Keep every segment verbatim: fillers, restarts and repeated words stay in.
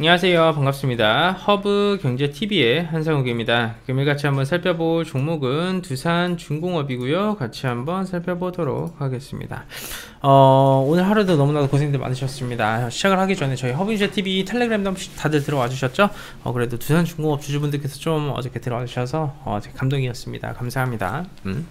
안녕하세요. 반갑습니다. 허브경제티비의 한상욱입니다. 금일 같이 한번 살펴볼 종목은 두산중공업이고요. 같이 한번 살펴보도록 하겠습니다. 어, 오늘 하루도 너무나도 고생들 많으셨습니다. 시작을 하기 전에 저희 허브경제티비 텔레그램도 다들 들어와 주셨죠? 어, 그래도 두산중공업 주주분들께서 좀 어저께 들어와 주셔서 어, 감동이었습니다. 감사합니다. 음.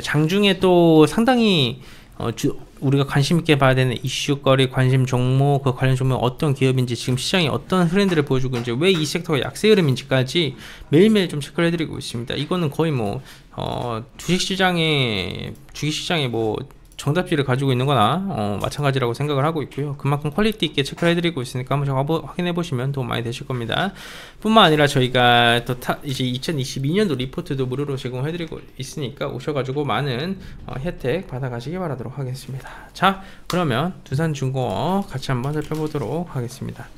장중에 또 상당히 어, 주, 우리가 관심 있게 봐야 되는 이슈거리, 관심 종목, 그 관련 종목 어떤 기업인지, 지금 시장이 어떤 트렌드를 보여주고 이제 왜 이 섹터가 약세 흐름인지까지 매일매일 좀 체크를 해드리고 있습니다. 이거는 거의 뭐 어, 주식시장에 주식시장에 뭐 정답지를 가지고 있는 거나 어, 마찬가지라고 생각을 하고 있고요. 그만큼 퀄리티 있게 체크를 해드리고 있으니까 한번 확인해 보시면 도움 많이 되실 겁니다. 뿐만 아니라 저희가 또 타, 이제 이천이십이 년도 리포트도 무료로 제공해 드리고 있으니까 오셔가지고 많은 어, 혜택 받아가시기 바라도록 하겠습니다. 자, 그러면 두산중공업 같이 한번 살펴보도록 하겠습니다.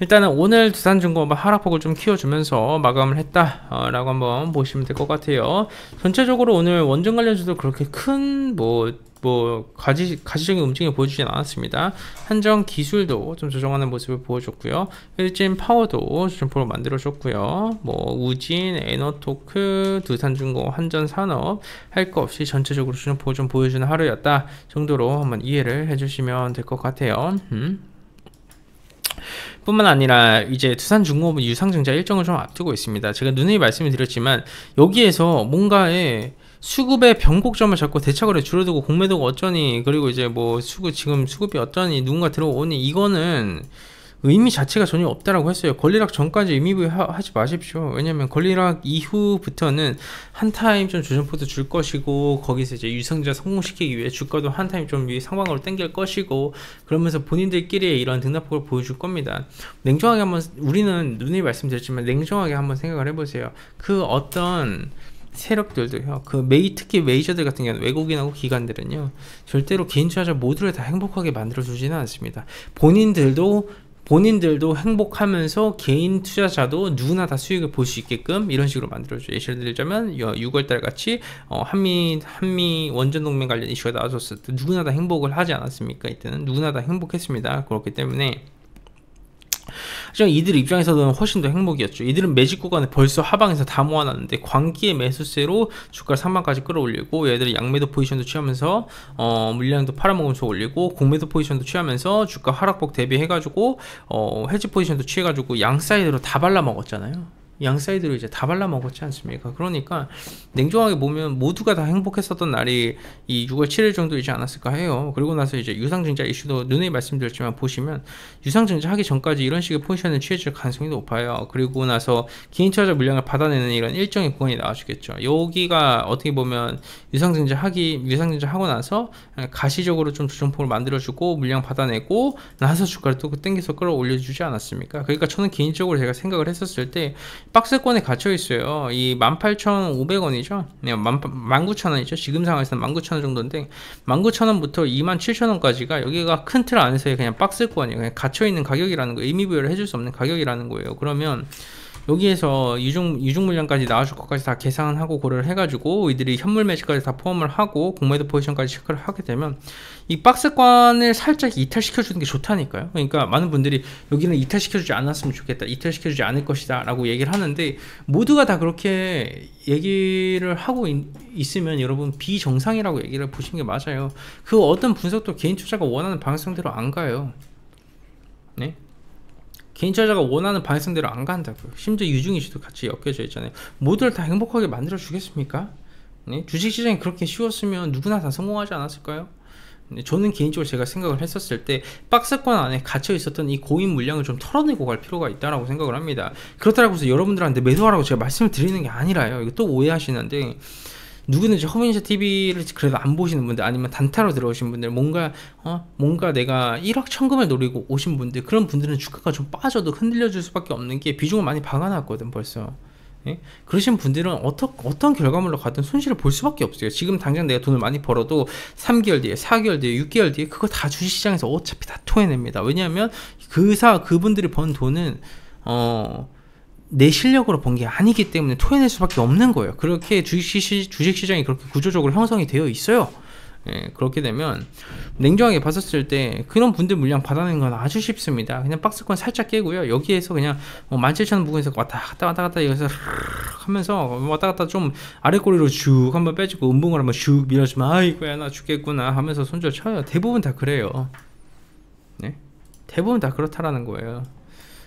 일단은 오늘 두산중공업 하락폭을 좀 키워주면서 마감을 했다라고 한번 보시면 될 것 같아요. 전체적으로 오늘 원전 관련주도 그렇게 큰 뭐 뭐 가지, 가지적인 움직임을 보여주진 않았습니다. 한전 기술도 좀 조정하는 모습을 보여줬고요. 일진 파워도 조정폭을 만들어줬고요. 뭐 우진, 에너토크, 두산중공업, 한전산업 할 거 없이 전체적으로 조정폭을 좀 보여주는 하루였다 정도로 한번 이해를 해주시면 될 것 같아요. 음. 뿐만 아니라 이제 두산중공업은 유상증자 일정을 좀 앞두고 있습니다. 제가 누누이 말씀을 드렸지만 여기에서 뭔가의 수급의 변곡점을 잡고 대차거래 줄어들고 공매도가 어쩌니, 그리고 이제 뭐 수급 지금 수급이 어쩌니, 누군가 들어오니, 이거는 의미 자체가 전혀 없다라고 했어요. 권리락 전까지 의미 부여하지 마십시오. 왜냐면 권리락 이후부터는 한 타임 좀 조정폭도 줄 것이고, 거기서 이제 유상증자 성공시키기 위해 주가도 한 타임 좀 위에 상방으로 당길 것이고, 그러면서 본인들끼리의 이런 등락폭을 보여줄 겁니다. 냉정하게 한번, 우리는 눈에 말씀드렸지만 냉정하게 한번 생각을 해보세요. 그 어떤 세력들도요, 그 메이, 특히 메이저들 같은 경우는 외국인하고 기관들은요, 절대로 개인 투자자 모두를 다 행복하게 만들어주지는 않습니다. 본인들도 본인들도 행복하면서 개인 투자자도 누구나 다 수익을 볼 수 있게끔 이런 식으로 만들어줘요. 예시를 들자면 유월 달 같이 어, 한미 한미 원전 동맹 관련 이슈가 나왔었을 때 누구나 다 행복을 하지 않았습니까? 이때는 누구나 다 행복했습니다. 그렇기 때문에 하지만 이들 입장에서는 훨씬 더 행복이었죠. 이들은 매집 구간에 벌써 하방에서 다 모아놨는데 광기의 매수세로 주가를 상방까지 끌어올리고, 얘들은 양매도 포지션도 취하면서 어, 물량도 팔아먹으면서 올리고, 공매도 포지션도 취하면서 주가 하락폭 대비해가지고 어, 해지 포지션도 취해가지고 양사이드로 다 발라먹었잖아요. 양사이드로 이제 다 발라먹었지 않습니까? 그러니까 냉정하게 보면 모두가 다 행복했었던 날이 이 유월 칠일 정도이지 않았을까 해요. 그리고 나서 이제 유상증자 이슈도 눈에 말씀드렸지만 보시면 유상증자 하기 전까지 이런 식의 포지션을 취해줄 가능성이 높아요. 그리고 나서 개인 투자자 물량을 받아내는 이런 일정의 구간이 나와주겠죠. 여기가 어떻게 보면 유상증자 하기 유상증자 하고 나서 가시적으로 좀 조정폭을 만들어주고 물량 받아내고 나서 주가를 또 땡겨서 끌어올려주지 않았습니까? 그러니까 저는 개인적으로 제가 생각을 했었을 때 박스권에 갇혀있어요. 이 만 팔천 오백 원이죠 만 구천 원이죠 지금 상황에서는 만 구천 원 정도인데, 만 구천 원부터 이만 칠천 원까지가 여기가 큰 틀 안에서의 그냥 박스권이에요. 그냥 갇혀있는 가격이라는 거예요. 의미 부여를 해줄 수 없는 가격이라는 거예요. 그러면 여기에서 유중, 유중 물량까지 나와줄 것까지 다 계산을 하고 고려를 해가지고 이들이 현물 매집까지 다 포함을 하고 공매도 포지션까지 체크를 하게 되면 이 박스권을 살짝 이탈시켜주는 게 좋다니까요. 그러니까 많은 분들이 여기는 이탈시켜주지 않았으면 좋겠다, 이탈시켜주지 않을 것이다 라고 얘기를 하는데, 모두가 다 그렇게 얘기를 하고 있, 있으면 여러분 비정상이라고 얘기를 보시는 게 맞아요. 그 어떤 분석도 개인 투자가 원하는 방향성대로 안 가요. 네? 개인 투자자가 원하는 방향성대로 안 간다고요. 심지어 유중 이슈도 같이 엮여져 있잖아요. 모두를 다 행복하게 만들어 주겠습니까? 네? 주식시장이 그렇게 쉬웠으면 누구나 다 성공하지 않았을까요? 네, 저는 개인적으로 제가 생각을 했었을 때 박스권 안에 갇혀 있었던 이 고인 물량을 좀 털어내고 갈 필요가 있다라고 생각을 합니다. 그렇다고 해서 여러분들한테 매도하라고 제가 말씀을 드리는 게 아니라요. 이거 또 오해하시는데, 누구든지 허브경제티비를 그래도 안 보시는 분들, 아니면 단타로 들어오신 분들, 뭔가 어? 뭔가 내가 일확천금을 노리고 오신 분들, 그런 분들은 주가가 좀 빠져도 흔들려줄 수밖에 없는 게 비중을 많이 박아놨거든 벌써. 예? 그러신 분들은 어떠, 어떤 결과물로 가든 손실을 볼 수밖에 없어요. 지금 당장 내가 돈을 많이 벌어도 삼 개월 뒤에, 사 개월 뒤에, 육 개월 뒤에 그거 다 주식시장에서 어차피 다 토해냅니다. 왜냐하면 그 사, 그분들이 번 돈은 어... 내 실력으로 번 게 아니기 때문에 토해낼 수밖에 없는 거예요. 그렇게 주식시, 주식시장이 그렇게 구조적으로 형성이 되어 있어요. 예, 그렇게 되면 냉정하게 봤었을 때 그런 분들 물량 받아내는 건 아주 쉽습니다. 그냥 박스권 살짝 깨고요. 여기에서 그냥 만 칠천 원 부근에서 왔다 갔다 왔다 갔다 이래서 하면서 왔다 갔다 좀 아랫꼬리로 쭉 한번 빼주고 음봉을 한번 쭉 밀어주면 아이고야 나 죽겠구나 하면서 손절 쳐요. 대부분 다 그래요. 네? 대부분 다 그렇다라는 거예요.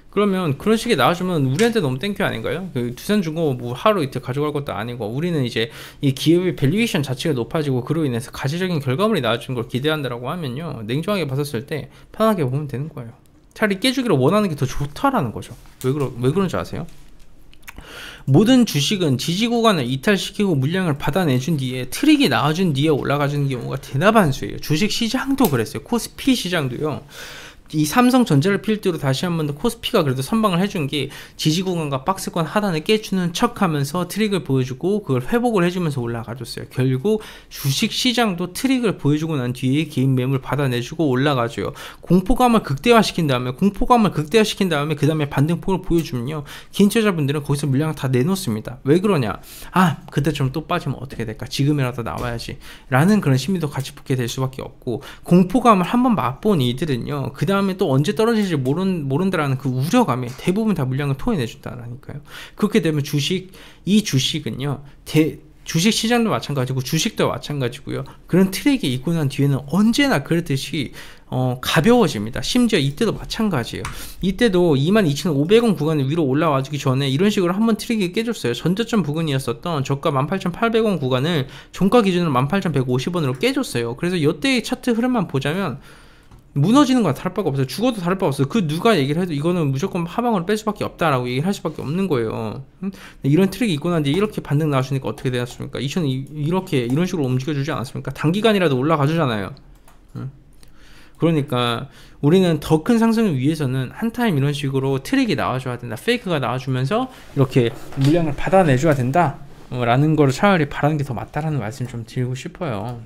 그러면 그런 식에 나와주면 우리한테 너무 땡큐 아닌가요? 그 두산중공업 뭐 하루 이틀 가져갈 것도 아니고 우리는 이제 이 기업의 밸류에이션 자체가 높아지고 그로 인해서 가시적인 결과물이 나와주는 걸 기대한다라고 하면요, 냉정하게 봤었을 때 편하게 보면 되는 거예요. 차라리 깨주기를 원하는 게 더 좋다라는 거죠. 왜, 그러, 왜 그런지 아세요? 모든 주식은 지지구간을 이탈시키고 물량을 받아내준 뒤에 트릭이 나와준 뒤에 올라가준 경우가 대다반수예요. 주식시장도 그랬어요. 코스피 시장도요. 이 삼성전자를 필두로 다시 한 번 더 코스피가 그래도 선방을 해준 게 지지구간과 박스권 하단을 깨주는 척하면서 트릭을 보여주고 그걸 회복을 해주면서 올라가줬어요. 결국 주식시장도 트릭을 보여주고 난 뒤에 개인 매물 받아내주고 올라가줘요. 공포감을 극대화시킨 다음에 공포감을 극대화시킨 다음에 그 다음에 반등폭을 보여주면요, 개인 투자자분들은 거기서 물량을 다 내놓습니다. 왜 그러냐, 아 그때처럼 또 빠지면 어떻게 될까, 지금이라도 나와야지 라는 그런 심리도 같이 붙게 될 수밖에 없고, 공포감을 한번 맛본 이들은요 그 다음 다음에 또 언제 떨어질지 모른, 모른다라는 그 우려감에 대부분 다 물량을 토해내준다라니까요. 그렇게 되면 주식, 이 주식은요, 대, 주식 시장도 마찬가지고 주식도 마찬가지고요. 그런 트랙이 있고 난 뒤에는 언제나 그렇듯이 어, 가벼워집니다. 심지어 이때도 마찬가지예요. 이때도 이만 이천오백 원 구간에 위로 올라와주기 전에 이런 식으로 한번 트릭이 깨졌어요. 전저점 부근이었었던 저가 만 팔천 팔백 원 구간을 종가 기준으로 만 팔천 백오십 원으로 깨졌어요. 그래서 이때의 차트 흐름만 보자면 무너지는 건 다를 바가 없어요. 죽어도 다를 바가 없어요. 그 누가 얘기를 해도 이거는 무조건 하방으로 뺄 수밖에 없다라고 얘기를 할 수밖에 없는 거예요. 이런 트릭이 있고 난 뒤에 이렇게 반등 나와주니까 어떻게 되었습니까? 이천이 이렇게 이런 식으로 움직여주지 않았습니까? 단기간이라도 올라가주잖아요. 그러니까 우리는 더 큰 상승을 위해서는 한 타임 이런 식으로 트릭이 나와줘야 된다, 페이크가 나와주면서 이렇게 물량을 받아내줘야 된다 라는 걸 차라리 바라는 게 더 맞다라는 말씀 좀 드리고 싶어요.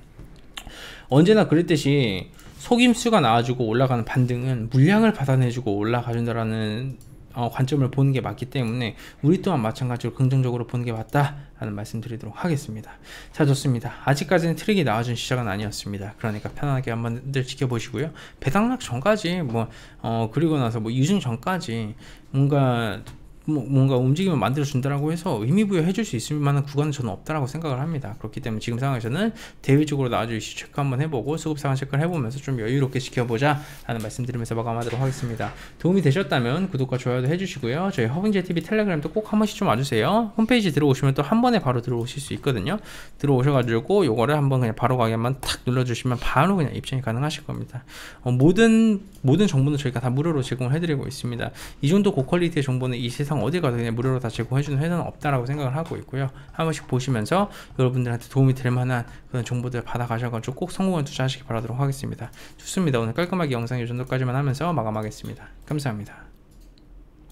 언제나 그랬듯이 속임수가 나와주고 올라가는 반등은 물량을 받아내주고 올라가준다라는 어, 관점을 보는 게 맞기 때문에 우리 또한 마찬가지로 긍정적으로 보는 게 맞다라는 말씀 드리도록 하겠습니다. 자, 좋습니다. 아직까지는 트릭이 나와준 시작은 아니었습니다. 그러니까 편안하게 한번들 지켜보시고요. 배당락 전까지 뭐 어, 그리고 나서 뭐 유증 전까지 뭔가 뭔가 움직임을 만들어준다라고 해서 의미부여 해줄 수 있을 만한 구간은 저는 없다라고 생각을 합니다. 그렇기 때문에 지금 상황에서는 대외적으로 나와줄 이슈 체크 한번 해보고 수급상황 체크를 해보면서 좀 여유롭게 지켜보자 라는 말씀드리면서 마감하도록 하겠습니다. 도움이 되셨다면 구독과 좋아요도 해주시고요. 저희 허브경제티비 텔레그램도 꼭 한 번씩 좀 와주세요. 홈페이지 들어오시면 또 한 번에 바로 들어오실 수 있거든요. 들어오셔가지고 요거를 한번 그냥 바로 가게만 탁 눌러주시면 바로 그냥 입장이 가능하실 겁니다. 어, 모든 모든 정보는 저희가 다 무료로 제공해드리고 있습니다. 이 정도 고퀄리티의 정보는 이 세상 어디 가도 그냥 무료로 다 제공해주는 회사는 없다라고 생각을 하고 있고요. 한 번씩 보시면서 여러분들한테 도움이 될 만한 그런 정보들 받아가셔가지고 꼭 성공한 투자하시기 바라도록 하겠습니다. 좋습니다. 오늘 깔끔하게 영상 이 정도까지만 하면서 마감하겠습니다. 감사합니다.